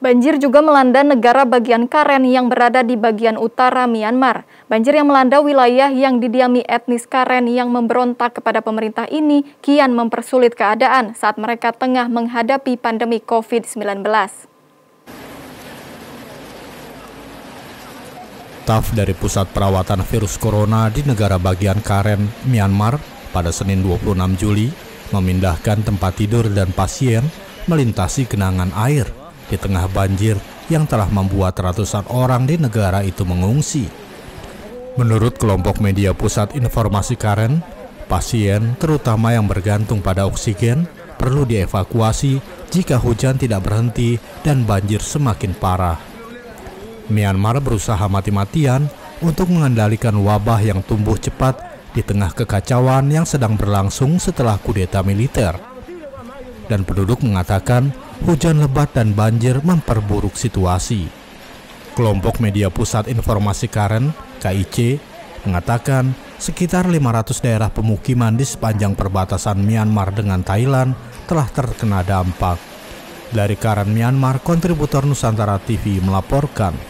Banjir juga melanda negara bagian Karen yang berada di bagian utara Myanmar. Banjir yang melanda wilayah yang didiami etnis Karen yang memberontak kepada pemerintah ini kian mempersulit keadaan saat mereka tengah menghadapi pandemi COVID-19. Staf dari Pusat Perawatan Virus Corona di negara bagian Karen, Myanmar, pada Senin 26 Juli memindahkan tempat tidur dan pasien melintasi genangan air di tengah banjir yang telah membuat ratusan orang di negara itu mengungsi. Menurut kelompok media Pusat Informasi Karen, pasien terutama yang bergantung pada oksigen perlu dievakuasi jika hujan tidak berhenti dan banjir semakin parah. Myanmar berusaha mati-matian untuk mengendalikan wabah yang tumbuh cepat di tengah kekacauan yang sedang berlangsung setelah kudeta militer. Dan penduduk mengatakan hujan lebat dan banjir memperburuk situasi. Kelompok media Pusat Informasi Karen, KIC, mengatakan sekitar 500 daerah pemukiman di sepanjang perbatasan Myanmar dengan Thailand telah terkena dampak. Dari Karen, Myanmar, kontributor Nusantara TV melaporkan.